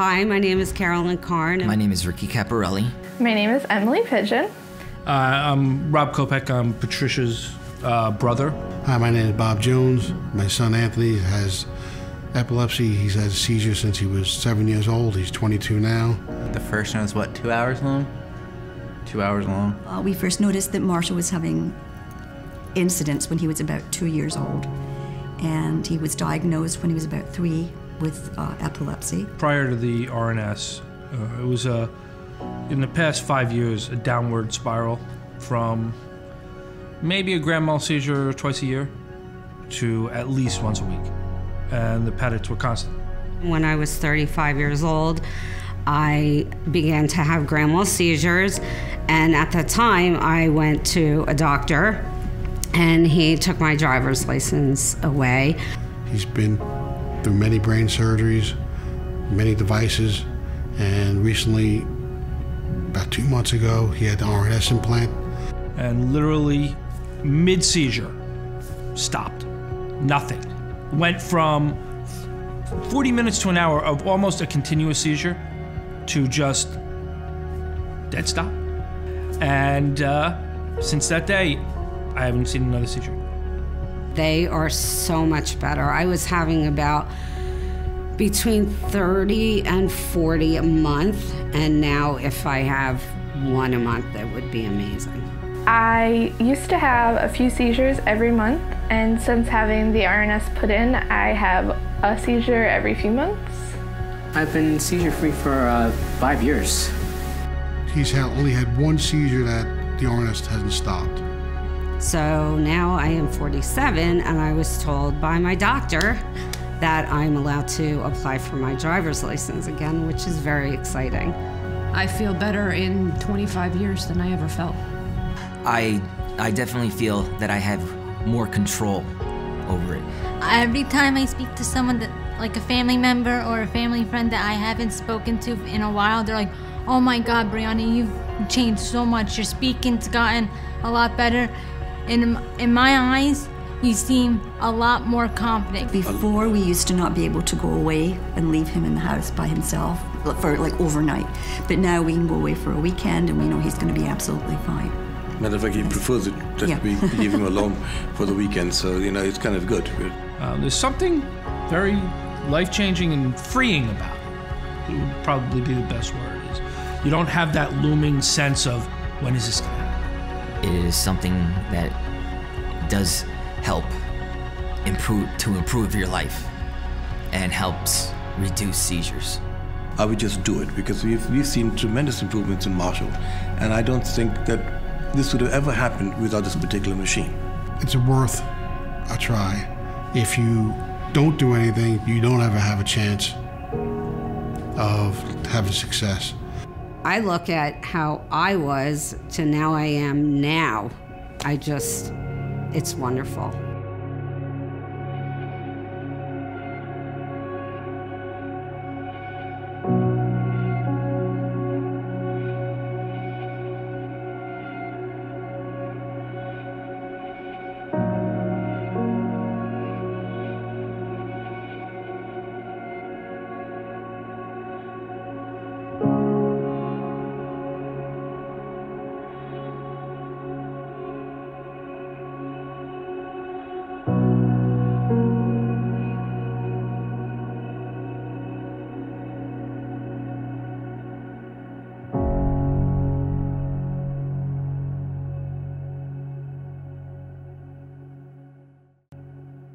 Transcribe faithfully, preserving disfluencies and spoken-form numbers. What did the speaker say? Hi, my name is Carolyn Karn. My name is Ricky Capparelli. My name is Emily Pidgeon. Uh, I'm Rob Kopeck. I'm Patricia's uh, brother. Hi, my name is Bob Jones. My son Anthony has epilepsy. He's had a seizure since he was seven years old. He's twenty-two now. The first one was, what, two hours long? Two hours long. Uh, we first noticed that Marshall was having incidents when he was about two years old. And he was diagnosed when he was about three with uh, epilepsy. Prior to the R N S, uh, it was, uh, in the past five years, a downward spiral from maybe a grand mal seizure twice a year to at least once a week. And the patterns were constant. When I was thirty-five years old, I began to have grand mal seizures, and at the time I went to a doctor and he took my driver's license away. He's been through many brain surgeries, many devices, and recently, about two months ago, he had the R N S implant. And literally mid-seizure, stopped, nothing. Went from forty minutes to an hour of almost a continuous seizure to just dead stop. And uh, since that day, I haven't seen another seizure. They are so much better. I was having about between thirty and forty a month, and now if I have one a month, that would be amazing. I used to have a few seizures every month, and since having the R N S put in, I have a seizure every few months. I've been seizure-free for uh, five years. He's had, only had one seizure that the R N S hasn't stopped. So now I am forty-seven, and I was told by my doctor that I'm allowed to apply for my driver's license again, which is very exciting. I feel better in twenty-five years than I ever felt. I, I definitely feel that I have more control over it. Every time I speak to someone that, like a family member or a family friend that I haven't spoken to in a while, they're like, oh my God, Brianna, you've changed so much. Your speaking's gotten a lot better. In, in my eyes, you seem a lot more confident. Before, we used to not be able to go away and leave him in the house by himself for like overnight. But now we can go away for a weekend and we know he's going to be absolutely fine. Matter of fact, he prefers it that yeah. we leave him alone for the weekend, so, you know, it's kind of good. Uh, there's something very life-changing and freeing about it. It would probably be the best word. Is you don't have that looming sense of, when is this going to happen? It is something that does help improve to improve your life and helps reduce seizures. I would just do it because we've, we've seen tremendous improvements in Marshall, and I don't think that this would have ever happened without this particular machine. It's worth a try. If you don't do anything, you don't ever have a chance of having success. I look at how I was to now I am now. I just, it's wonderful.